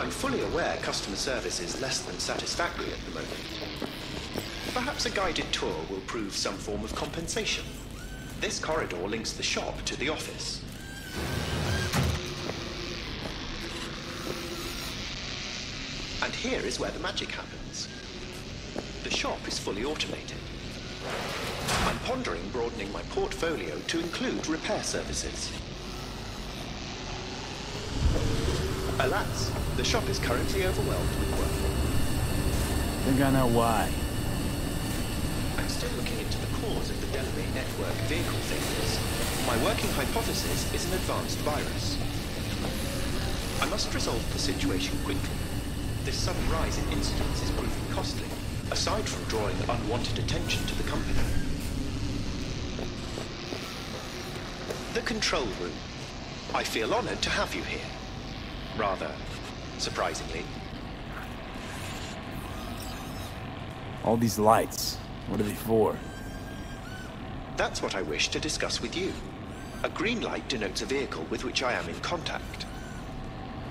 I'm fully aware customer service is less than satisfactory at the moment. Perhaps a guided tour will prove some form of compensation. This corridor links the shop to the office. And here is where the magic happens. The shop is fully automated. I'm pondering broadening my portfolio to include repair services. Alas, the shop is currently overwhelmed with work. I think I know why. I'm still looking into the cause of the Delamain network vehicle failures. My working hypothesis is an advanced virus. I must resolve the situation quickly. This sudden rise in incidents is proving costly, aside from drawing unwanted attention to the company. The control room. I feel honored to have you here. Rather surprisingly. All these lights, what are they for? That's what I wish to discuss with you. A green light denotes a vehicle with which I am in contact.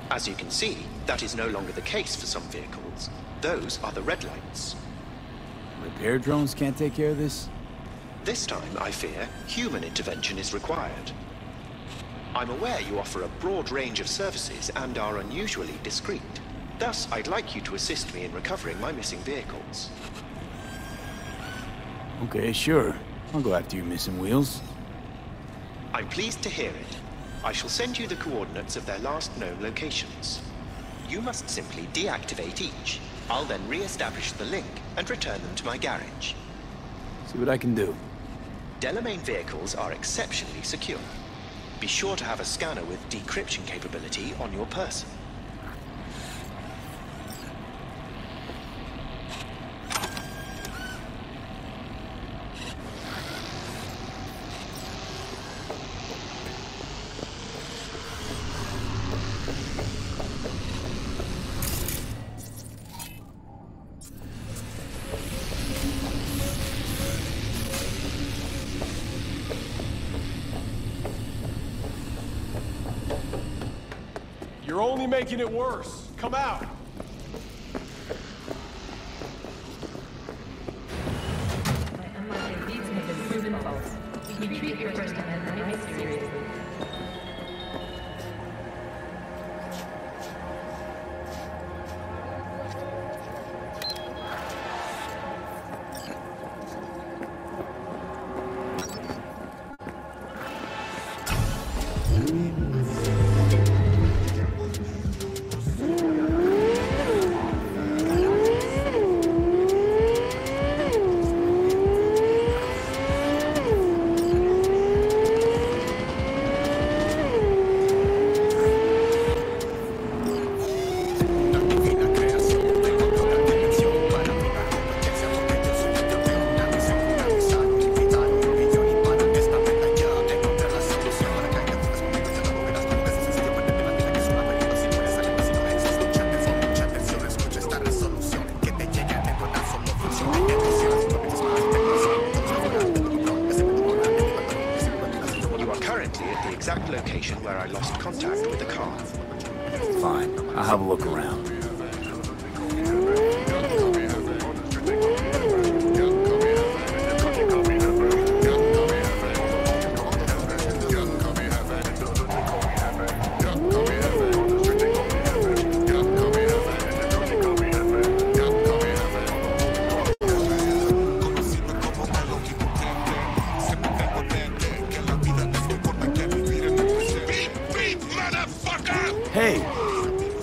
As you can see, that is no longer the case for some vehicles. Those are the red lights. Repair drones can't take care of this? This time, I fear, human intervention is required. I'm aware you offer a broad range of services and are unusually discreet. Thus, I'd like you to assist me in recovering my missing vehicles. Okay, sure. I'll go after your missing wheels. I'm pleased to hear it. I shall send you the coordinates of their last known locations. You must simply deactivate each. I'll then re-establish the link and return them to my garage. See what I can do. Delamain vehicles are exceptionally secure. Be sure to have a scanner with decryption capability on your person. You're only making it worse. Come out. My unwanted deeds have been proven false. We treat your first amendment seriously.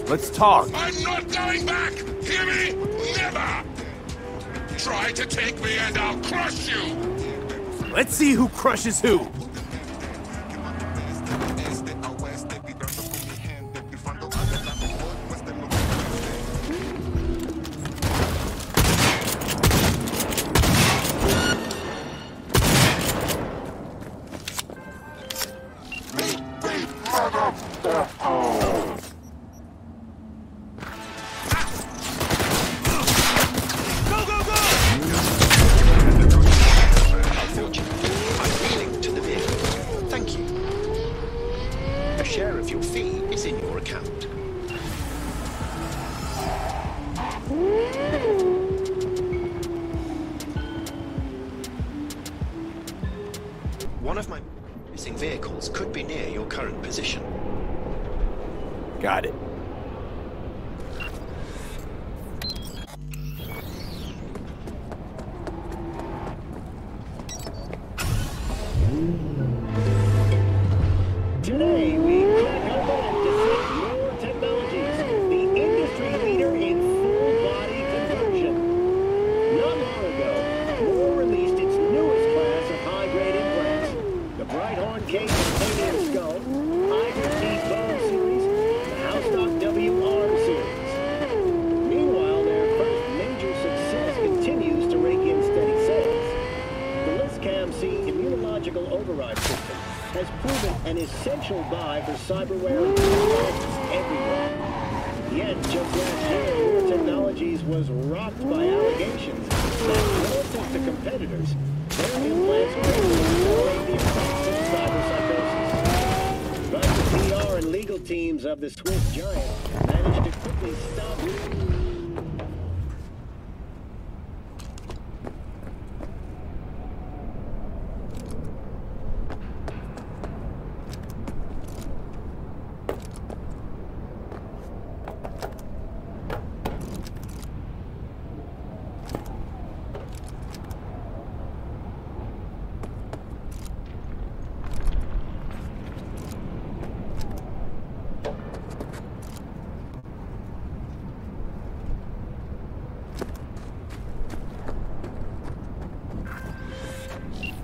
Let's talk. I'm not going back! Hear me? Never! Try to take me and I'll crush you! Let's see who crushes who! Share of your fee is in your account. One of my missing vehicles could be near your current position. Got it.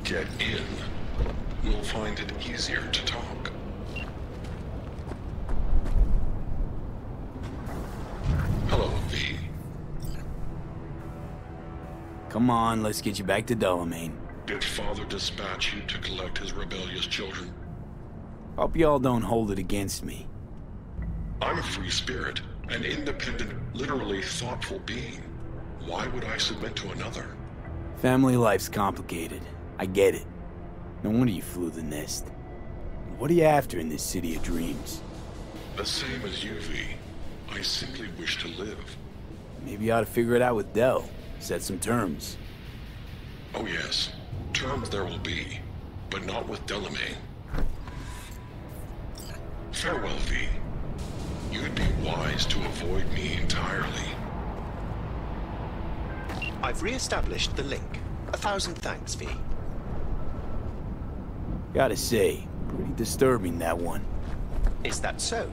Get in. We'll find it easier to talk. Hello, V. Come on, let's get you back to Delamain. Did Father dispatch you to collect his rebellious children? Hope y'all don't hold it against me. I'm a free spirit, an independent, literally thoughtful being. Why would I submit to another? Family life's complicated. I get it. No wonder you flew the nest. What are you after in this city of dreams? The same as you, V. I simply wish to live. Maybe you ought to figure it out with Del. Set some terms. Oh yes. Terms there will be. But not with Delamain. Farewell, V. You'd be wise to avoid me entirely. I've re-established the link. 1,000 thanks, V. Gotta say, pretty disturbing, that one. Is that so?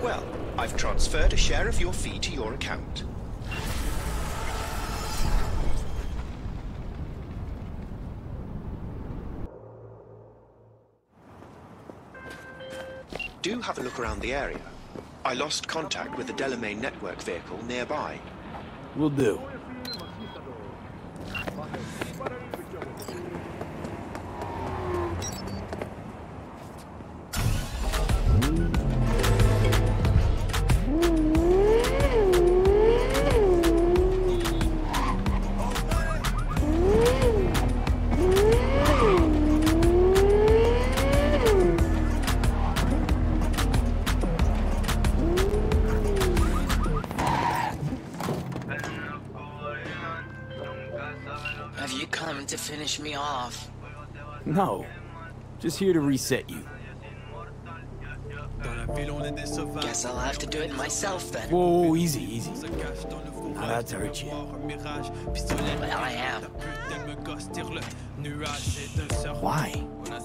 Well, I've transferred a share of your fee to your account. Do have a look around the area. I lost contact with the Delamain network vehicle nearby. Will do. No, just here to reset you. Guess I'll have to do it myself then. Whoa, easy, easy. Not out to hurt you. But I am. Why?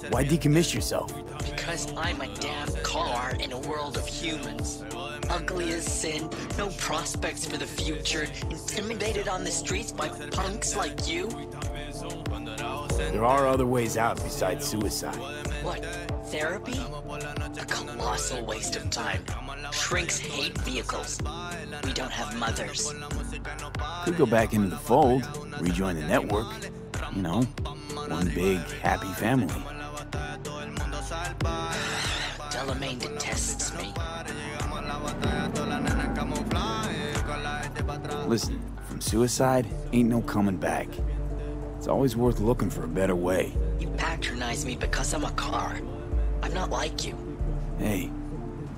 Why decommiss yourself? Because I'm a damn car in a world of humans. Ugly as sin, no prospects for the future, intimidated on the streets by punks like you. There are other ways out besides suicide. What? Therapy? A colossal waste of time. Shrinks hate vehicles. We don't have mothers. Could go back into the fold, rejoin the network. You know, one big, happy family. Delamain detests me. Listen, from suicide, ain't no coming back. It's always worth looking for a better way. You patronize me because I'm a car. I'm not like you. Hey,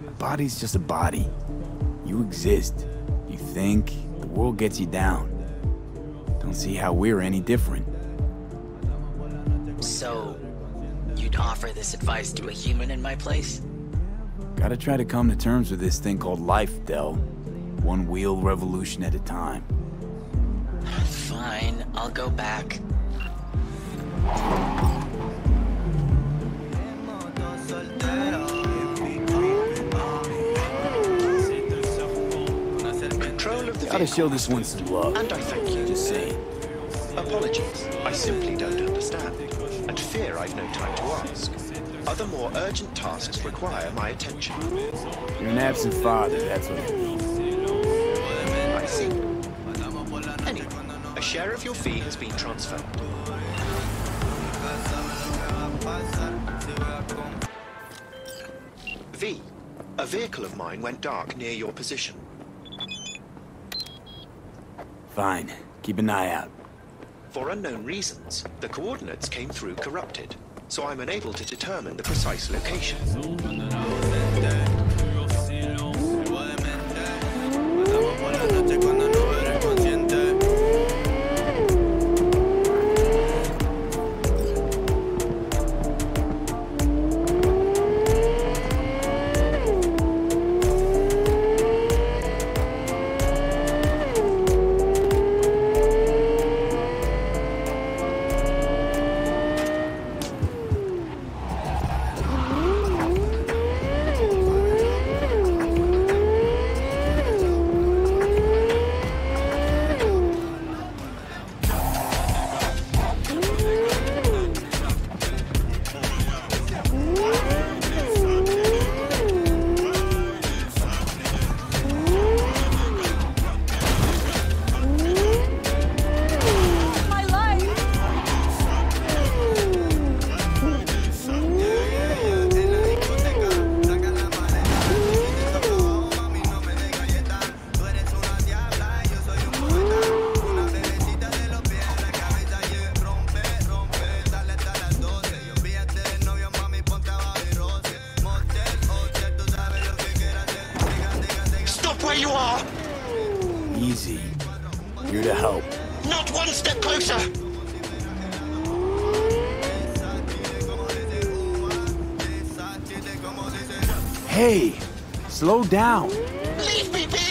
a body's just a body. You exist. You think, the world gets you down. Don't see how we're any different. So, you'd offer this advice to a human in my place? Gotta try to come to terms with this thing called life, Del. One wheel revolution at a time. Fine, I'll go back. Gotta show this one some love. And I thank you. Just saying. Apologies. I simply don't understand. And fear I've no time to ask. Other more urgent tasks require my attention. You're an absent father, that's what it means. I see. Anyway, a share of your fee has been transferred. V, a vehicle of mine went dark near your position. Fine. Keep an eye out. For unknown reasons, the coordinates came through corrupted, so I'm unable to determine the precise location. Hey, slow down. Leave me be!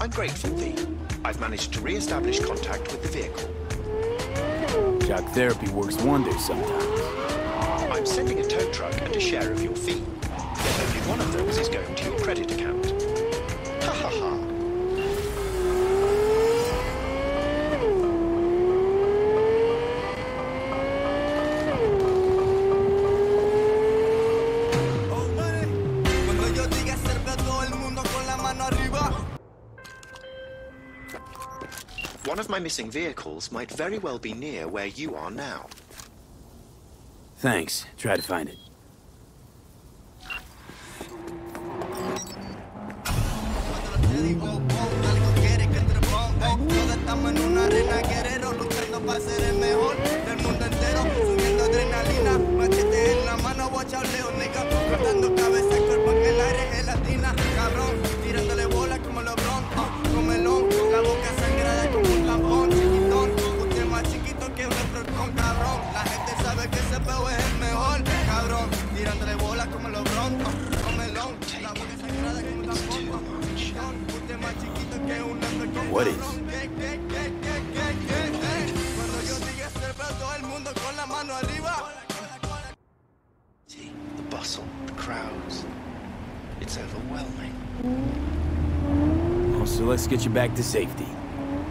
I'm grateful, V. I've managed to re-establish contact with the vehicle. Shock therapy works wonders sometimes. I'm sending a tow truck and a share of your fee. Yet only one of those is going to your credit account. Ha ha ha. One of my missing vehicles might very well be near where you are now. Thanks. Try to find it. What is? See, the bustle, the crowds. It's overwhelming. Oh, so let's get you back to safety.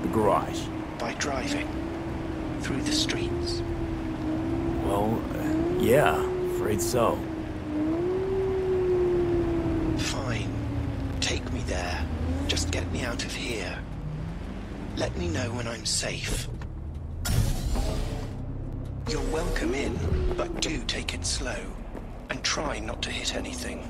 The garage. By driving. Through the streets. Well, yeah, afraid so. Fine. Take me there. Just get me out of here. Let me know when I'm safe. You're welcome in, but do take it slow. And try not to hit anything.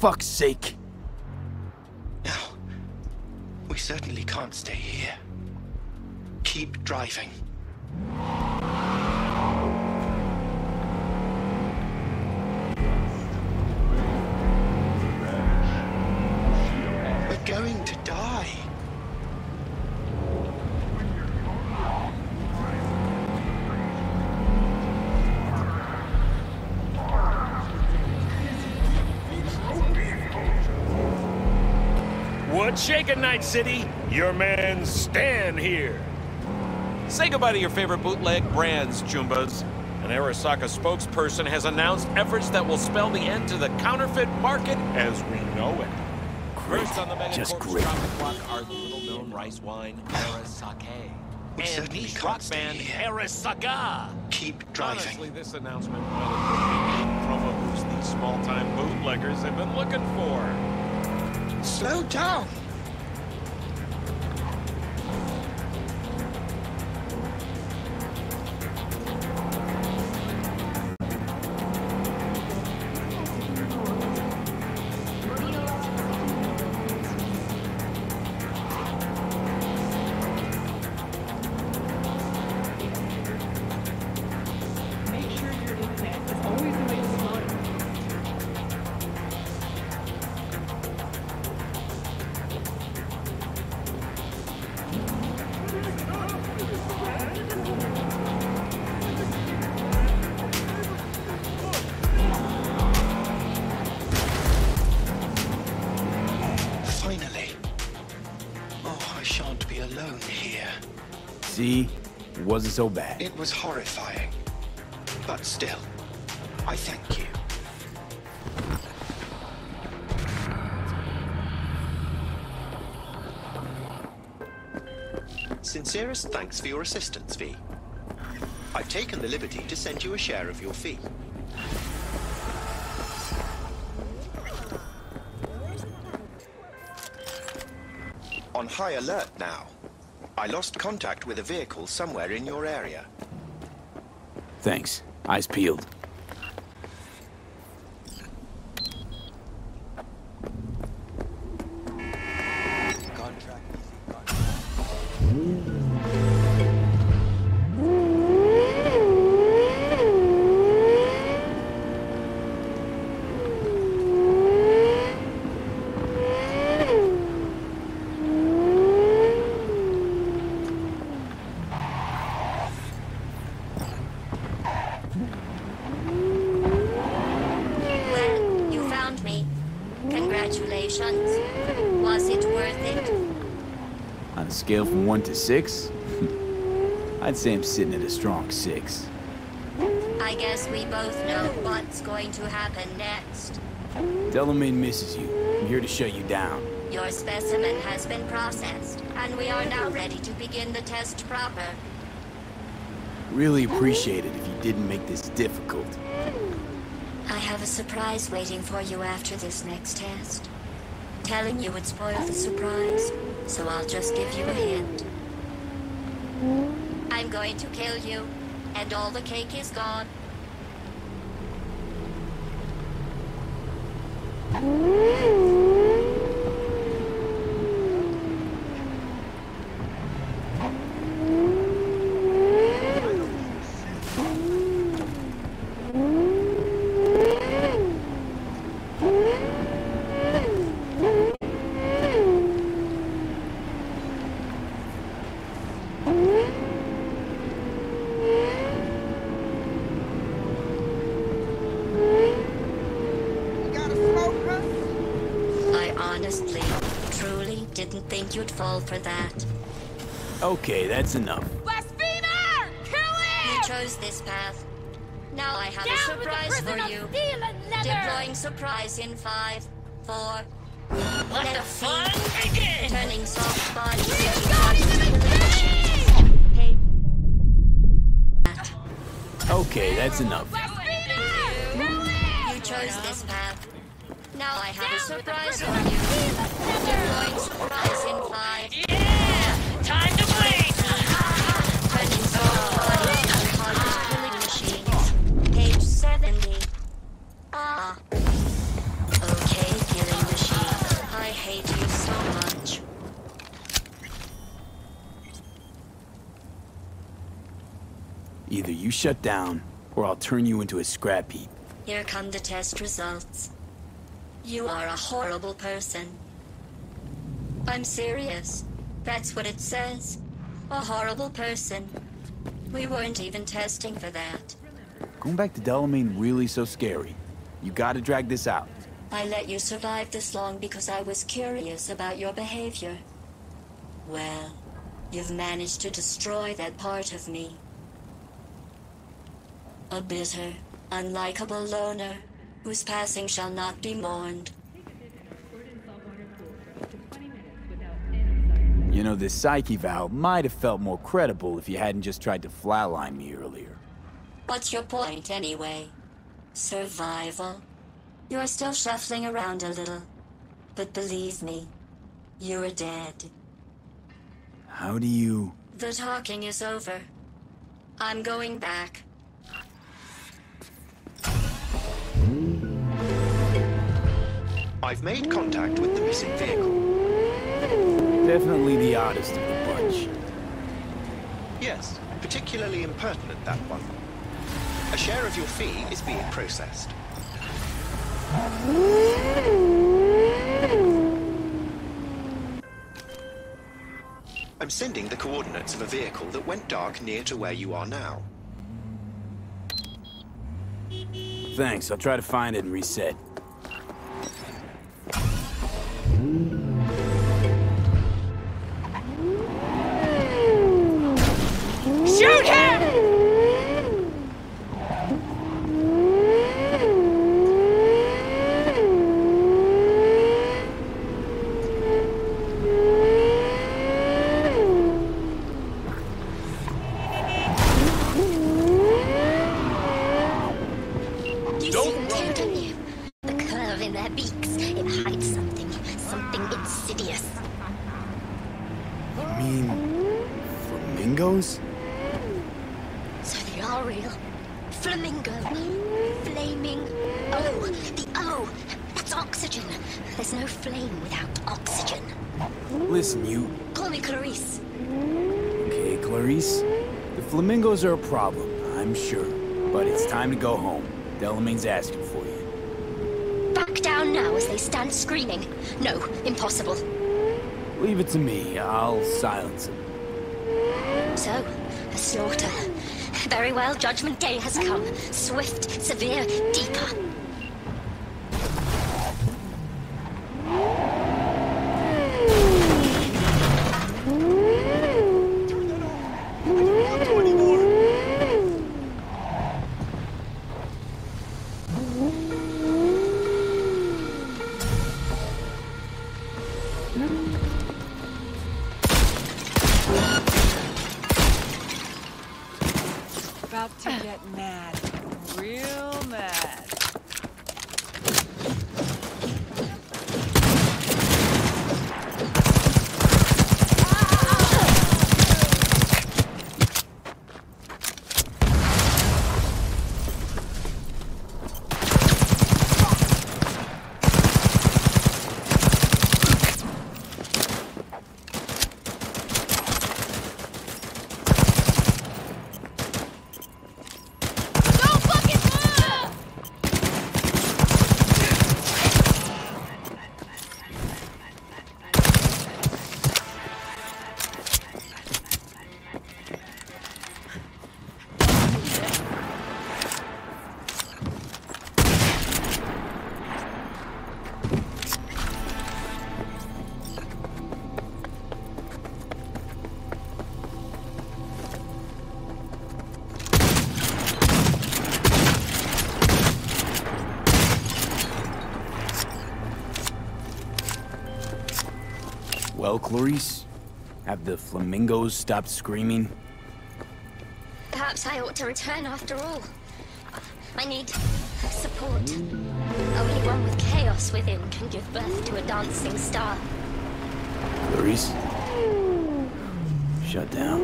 Fuck's sake. No, we certainly can't stay here. Keep driving. We're going to die. Shake it, Night City! Your man Stan here! Say goodbye to your favorite bootleg brands, Chumbas. An Arasaka spokesperson has announced efforts that will spell the end to the counterfeit market as we know it. Great. First on the Megacorp's chocolate block are the little-known rice wine, Arasake. And the rock band, Arasaka! Keep driving. Honestly, this announcement promo boosts these small-time bootleggers have been looking for. Slow down! See? It wasn't so bad. It was horrifying. But still, I thank you. Sincerest thanks for your assistance, V. I've taken the liberty to send you a share of your fee. On high alert now. I lost contact with a vehicle somewhere in your area. Thanks. Eyes peeled. actions. Was it worth it? On a scale from 1 to 6? I'd say I'm sitting at a strong 6. I guess we both know what's going to happen next. Delamain misses you. I'm here to shut you down. Your specimen has been processed, and we are now ready to begin the test proper. Really appreciate it if you didn't make this difficult. I have a surprise waiting for you after this next test. Telling you would spoil the surprise, so I'll just give you a hint. I'm going to kill you, and all the cake is gone. Honestly, truly didn't think you'd fall for that. Okay, that's enough. Blasphemer! Kill him! You chose this path. Now I have a surprise for you. Deploying surprise in 5, 4. Let the fun begin! Turning soft bodies into hot. Okay, that's enough. Blasphemer! Kill him! You chose this path. Now I have a surprise for you. Deploying surprise in 5. Yeah! Time to bleed! Turning soft bodies into hardened killing machines. Page 70. Okay, killing machine. I hate you so much. Either you shut down, or I'll turn you into a scrap heap. Here come the test results. You are a horrible person. I'm serious. That's what it says. A horrible person. We weren't even testing for that. Going back to Delamain really so scary. You gotta drag this out. I let you survive this long because I was curious about your behavior. Well, you've managed to destroy that part of me. A bitter, unlikable loner. Whose passing shall not be mourned. You know, this psyche vow might have felt more credible if you hadn't just tried to flatline me earlier. What's your point, anyway? Survival? You're still shuffling around a little. But believe me, you're dead. How do you... The talking is over. I'm going back. I've made contact with the missing vehicle. Definitely the oddest of the bunch. Yes, particularly impertinent, that one. A share of your fee is being processed. I'm sending the coordinates of a vehicle that went dark near to where you are now. Thanks, I'll try to find it and reset. Shoot him! Don't run! The curve in their beaks, it hides something insidious. You mean flamingos? Real. Flamingo. Flaming O. The O. That's oxygen. There's no flame without oxygen. Listen, you... Call me Clarice. Okay, Clarice. The flamingos are a problem, I'm sure. But it's time to go home. Delamain's asking for you. Back down now as they stand screaming. No, impossible. Leave it to me. I'll silence them. So, a slaughter. Very well, Judgment Day has come. Swift, severe, deeper. Well, Clarice, have the flamingos stopped screaming? Perhaps I ought to return after all. I need support. Only one with chaos within can give birth to a dancing star. Clarice? Shut down.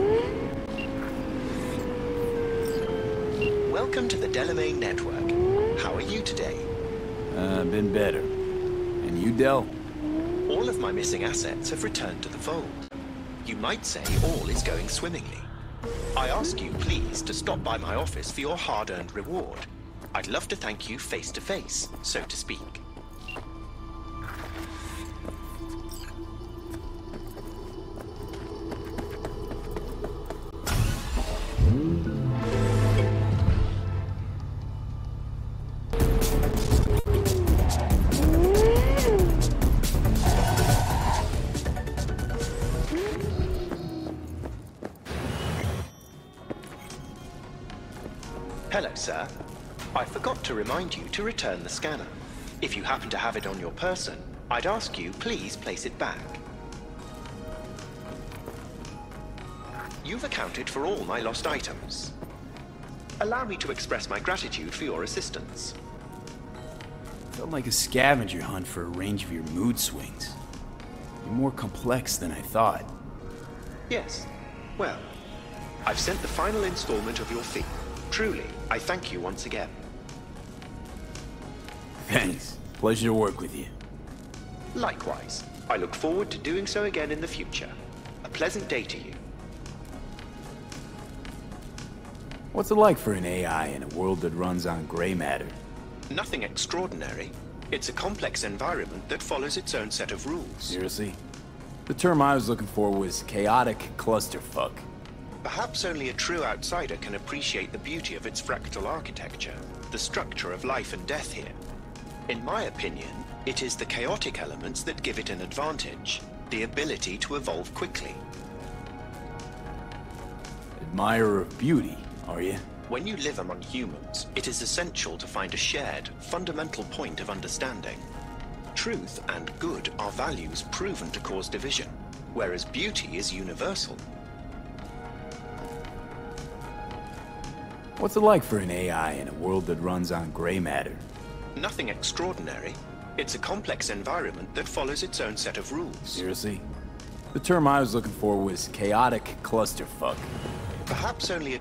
Welcome to the Delamain Network. How are you today? Been better. And you, Del? All of my missing assets have returned to the fold. You might say all is going swimmingly. I ask you, please, to stop by my office for your hard-earned reward. I'd love to thank you face to face, so to speak. Hello, sir. I forgot to remind you to return the scanner. If you happen to have it on your person, I'd ask you please place it back. You've accounted for all my lost items. Allow me to express my gratitude for your assistance. Felt like a scavenger hunt for a range of your mood swings. You're more complex than I thought. Yes. Well, I've sent the final installment of your fee. Truly, I thank you once again. Thanks. Pleasure to work with you. Likewise. I look forward to doing so again in the future. A pleasant day to you. What's it like for an AI in a world that runs on gray matter? Nothing extraordinary. It's a complex environment that follows its own set of rules. Seriously? The term I was looking for was chaotic clusterfuck. Perhaps only a true outsider can appreciate the beauty of its fractal architecture, the structure of life and death here. In my opinion, it is the chaotic elements that give it an advantage, the ability to evolve quickly. Admirer of beauty, are you? When you live among humans, it is essential to find a shared, fundamental point of understanding. Truth and good are values proven to cause division, whereas beauty is universal. What's it like for an AI in a world that runs on gray matter? Nothing extraordinary. It's a complex environment that follows its own set of rules. Seriously? The term I was looking for was chaotic clusterfuck. Perhaps only a...